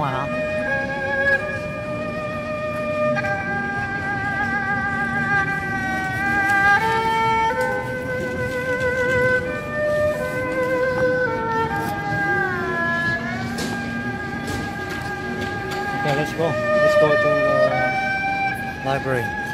while. Let's go to the library.